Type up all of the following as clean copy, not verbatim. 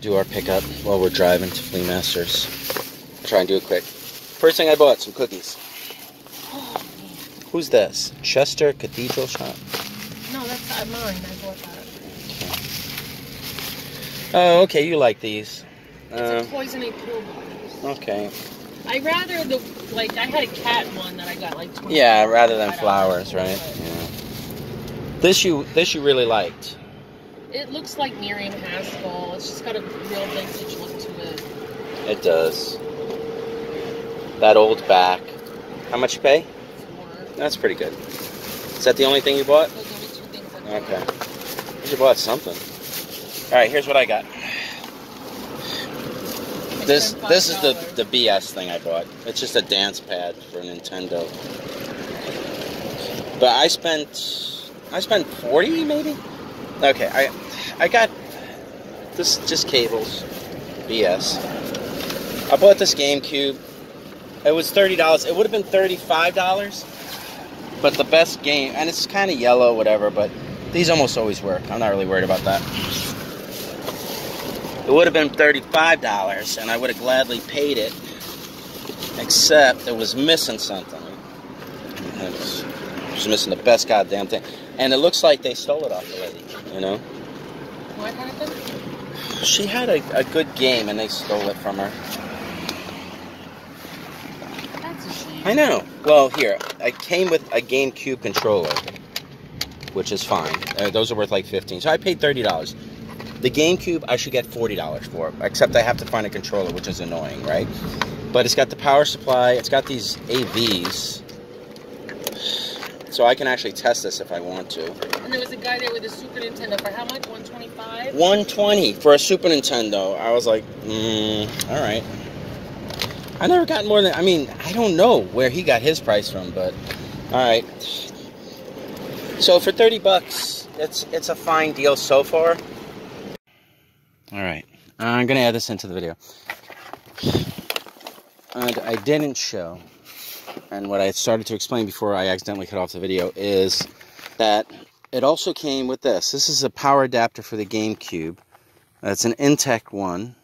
Do our pickup while we're driving to Flea Masters. I'll try and do it quick. First thing I bought, some cookies. Oh, man. Who's this? Chester Cathedral Shop? No, that's not mine. I bought that. Okay. Oh, okay. You like these? It's a poisoning pool bodies. Okay. I rather the like. I had a cat one that I got like. 20 yeah, rather than flowers, right? But... yeah. This you really liked. It looks like Miriam Haskell. It's just got a real vintage look to it. It does. That old back. How much you pay? $4. That's pretty good. Is that the only thing you bought? Those are the two things I bought. Okay. You should have bought something. All right, here's what I got. This is the BS thing I bought. It's just a dance pad for Nintendo. But I spent $40 maybe. Okay, I got this, just cables, BS. I bought this GameCube. It was $30. It would have been $35, but the best game, and it's kind of yellow, whatever, but these almost always work. I'm not really worried about that. It would have been $35, and I would have gladly paid it, except it was missing something. It was missing the best goddamn thing. And it looks like they stole it off the lady, you know? What happened? She had a good game, and they stole it from her. That's a shame. I know. Well, here, I came with a GameCube controller, which is fine. Those are worth like $15. So I paid $30. The GameCube, I should get $40 for, except I have to find a controller, which is annoying, right? But it's got the power supply. It's got these AVs. So I can actually test this if I want to. And there was a guy there with a Super Nintendo for how much? $125? $120 for a Super Nintendo. I was like, all right. I never got more than, I mean, I don't know where he got his price from, but all right. So for $30, it's a fine deal so far. All right. I'm going to add this into the video. And I didn't show... and what I started to explain before I accidentally cut off the video is that it also came with this. This is a power adapter for the GameCube. That's an Intec one.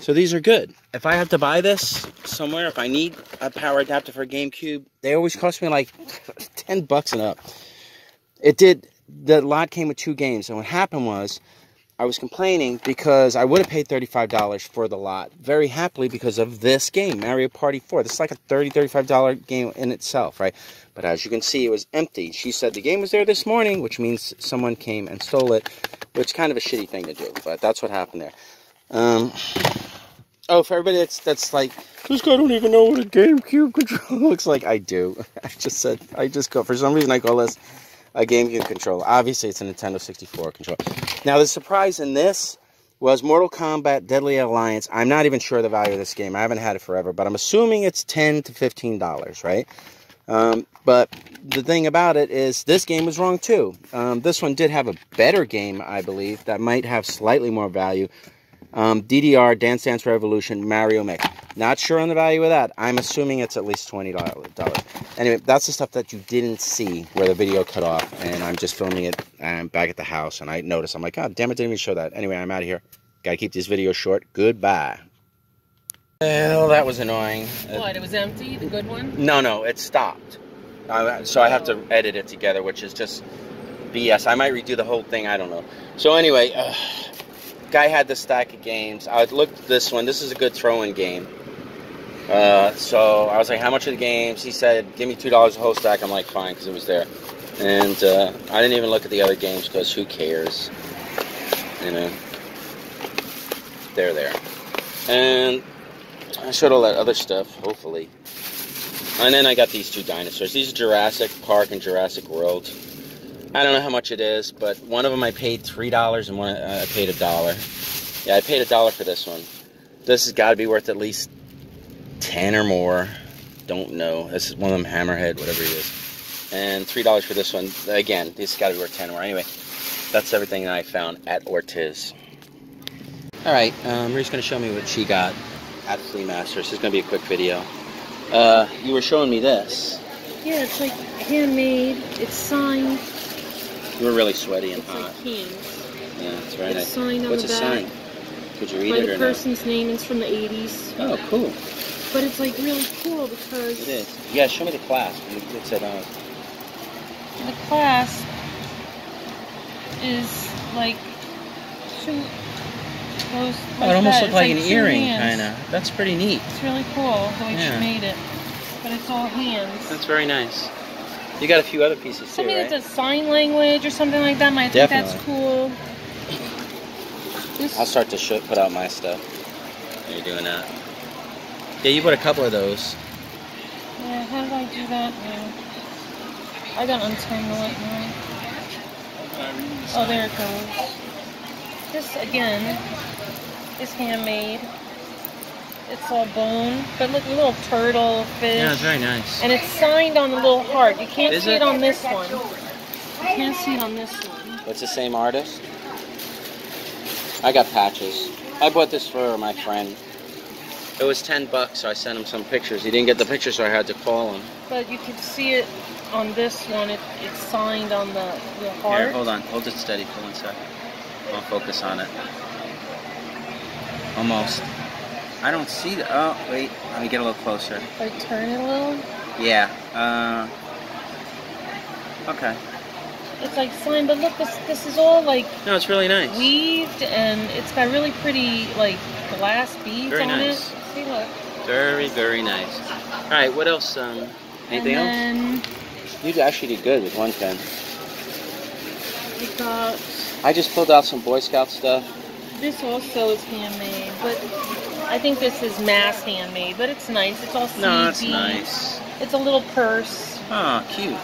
So these are good. If I have to buy this somewhere, if I need a power adapter for a GameCube, they always cost me like $10 and up. It did. The lot came with two games. And what happened was I was complaining because I would have paid $35 for the lot very happily because of this game, Mario Party 4. This is like a $30, $35 game in itself, right? But as you can see, it was empty. She said the game was there this morning, which means someone came and stole it, which is kind of a shitty thing to do, but that's what happened there. Oh, for everybody that's like, this guy don't even know what a GameCube controller looks like. I do. For some reason I call this a GameCube controller. Obviously, it's a Nintendo 64 controller. Now, the surprise in this was Mortal Kombat Deadly Alliance. I'm not even sure the value of this game. I haven't had it forever, but I'm assuming it's $10 to $15, right? But the thing about it is this game was wrong, too. This one did have a better game, I believe, that might have slightly more value. DDR, Dance Dance Revolution, Mario Mix. Not sure on the value of that. I'm assuming it's at least $20. Anyway, that's the stuff that you didn't see where the video cut off, and I'm just filming it and I'm back at the house, and I noticed. I'm like, God damn it, didn't even show that. Anyway, I'm out of here. Gotta keep these videos short. Goodbye. Well, that was annoying. What, it was empty, the good one? No, it stopped. So I have to edit it together, which is just BS. I might redo the whole thing, I don't know. So anyway... guy had this stack of games. I looked at this one. This is a good throw-in game. So I was like, how much are the games? He said, give me $2 a whole stack. I'm like, fine, because it was there. And I didn't even look at the other games because who cares? You know? They're there. And I showed all that other stuff, hopefully. And then I got these two dinosaurs. These are Jurassic Park and Jurassic World. I don't know how much it is, but one of them I paid $3 and one I paid $1. Yeah, I paid $1 for this one. This has got to be worth at least 10 or more. Don't know. This is one of them Hammerhead, whatever it is. And $3 for this one. Again, this has got to be worth 10 or more. Anyway, that's everything that I found at Ortiz. All right, Marie's going to show me what she got at Flea Masters. It's going to be a quick video. You were showing me this. Yeah, it's like handmade. It's signed. You were really sweaty and it's hot. Like yeah, that's right. What's a sign? Could you read it or the person's name. It's from the 80s. Oh, cool. But it's like really cool because... It is. Yeah, show me the clasp. It said on it. The clasp is like... Goes like it almost looks like an earring, kind of. That's pretty neat. It's really cool the way she made it. But it's all hands. That's very nice. You got a few other pieces too, right? Something that does sign language or something like that. I think that's cool. I'll start to put out my stuff. You're doing that. Yeah, you bought a couple of those. Yeah, how do I do that now? I gotta untangle it now. Oh, there it goes. This, again, is handmade. It's all bone, but look, a little turtle, fish. Yeah, it's very nice. And it's signed on the little heart. You can't see it on this one. You can't see it on this one. It's the same artist? I got patches. I bought this for my friend. It was $10, so I sent him some pictures. He didn't get the pictures, so I had to call him. But you can see it on this one. It's signed on the heart. Here, hold on. Hold it steady for 1 second. I'll focus on it. Almost. I don't see the... Oh, wait. Let me get a little closer. Like turn it a little? Yeah. Okay. It's like slime, but look, this is all like... No, it's really nice. Weaved, and it's got really pretty, like, glass beads on it. See, look. Very, very nice. All right, what else? Anything else? You actually did good with 110. I just pulled out some Boy Scout stuff. This also is handmade, but I think this is mass handmade, but it's nice. It's all sleepy. No, it's nice. It's a little purse. Oh, cute.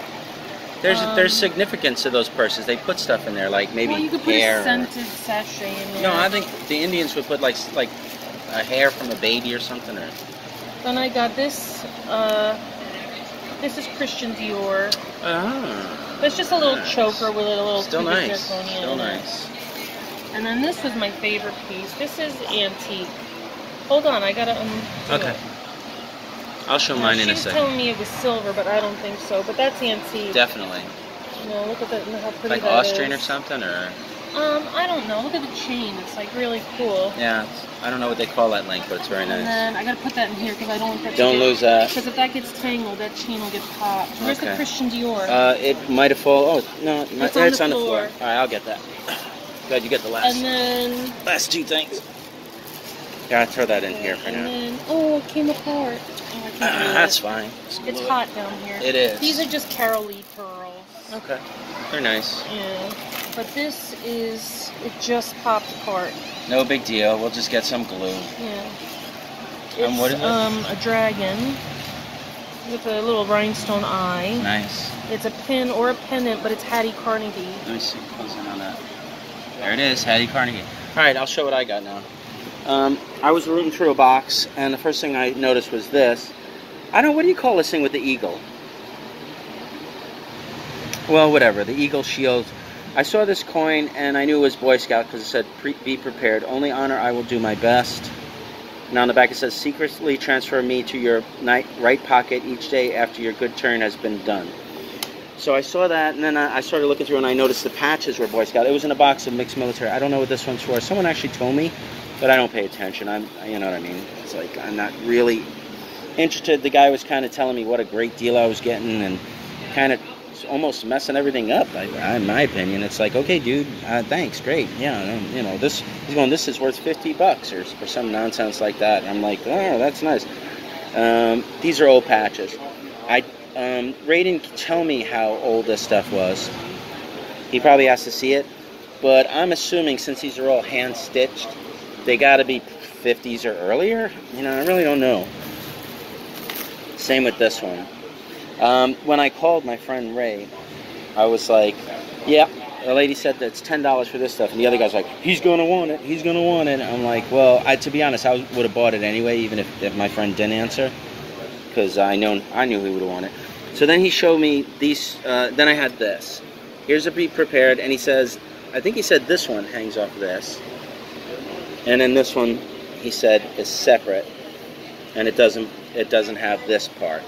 There's significance to those purses. They put stuff in there, like maybe hair. Well, you could put a scented sachet in there. No, I think the Indians would put like a hair from a baby or something. Or... Then I got this. This is Christian Dior. Oh. But it's just a little choker with a little. Still nice. Still nice. And then this was my favorite piece. This is antique. Hold on, I gotta undo it. I'll show mine in a second. She was telling me it was silver, but I don't think so. But that's antique. Definitely. You know, look at that. Look how pretty that is. Like Austrian or something, or? I don't know. Look at the chain. It's like really cool. Yeah, I don't know what they call that link, but it's very nice. And then I gotta put that in here because I don't want that. Don't lose that. Because if that gets tangled, that chain will get popped. Where's the Christian Dior? It might have fallen. Oh no, it's on the floor. All right, I'll get that. Glad you get the last. And then last two things. Yeah, I throw that in here for now. Then, oh, it came apart. Oh, that's fine. It's hot down here. It is. These are just Carol Lee pearls. Okay. They're nice. Yeah. But this is, it just popped apart. No big deal. We'll just get some glue. Yeah. It's what is it? A dragon with a little rhinestone eye. Nice. It's a pin or a pendant, but it's Hattie Carnegie. Let me see. Close in on that. There it is, Hattie Carnegie. All right, I'll show what I got now. I was rooting through a box, and the first thing I noticed was this. I don't know, what do you call this thing with the eagle? Well, whatever, the eagle shield. I saw this coin, and I knew it was Boy Scout, because it said, be prepared. Only honor, I will do my best. Now on the back it says, secretly transfer me to your right pocket each day after your good turn has been done. So I saw that, and then I started looking through, and I noticed the patches were Boy Scout. It was in a box of mixed military. I don't know what this one's for. Someone actually told me. But I don't pay attention. You know what I mean? It's like I'm not really interested. The guy was kind of telling me what a great deal I was getting and kind of almost messing everything up. In my opinion, it's like, okay, dude, thanks, great. Yeah, and, you know, this. He's going, this is worth $50 or some nonsense like that. And I'm like, oh, that's nice. These are old patches. Ray didn't tell me how old this stuff was. He probably has to see it, but I'm assuming since these are all hand stitched. They gotta be 50s or earlier. You know, I really don't know. Same with this one. When I called my friend Ray, I was like, yeah, the lady said that's $10 for this stuff. And the other guy's like, he's gonna want it, he's gonna want it. And I'm like, well, to be honest, I would have bought it anyway, even if my friend didn't answer. Because I knew he would have wanted it. So then he showed me these, then I had this. Here's a Be Prepared, and he says, I think he said this one hangs off this. And then this one, he said, is separate, and it doesn't have this part.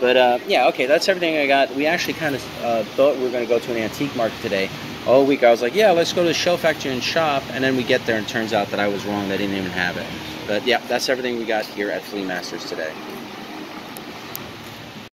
But yeah, okay, that's everything I got. We actually kind of thought we were going to go to an antique market today, all week I was like, yeah, let's go to the Shell Factory and shop, and then we get there and it turns out that I was wrong, they didn't even have it. But yeah, that's everything we got here at Flea Masters today.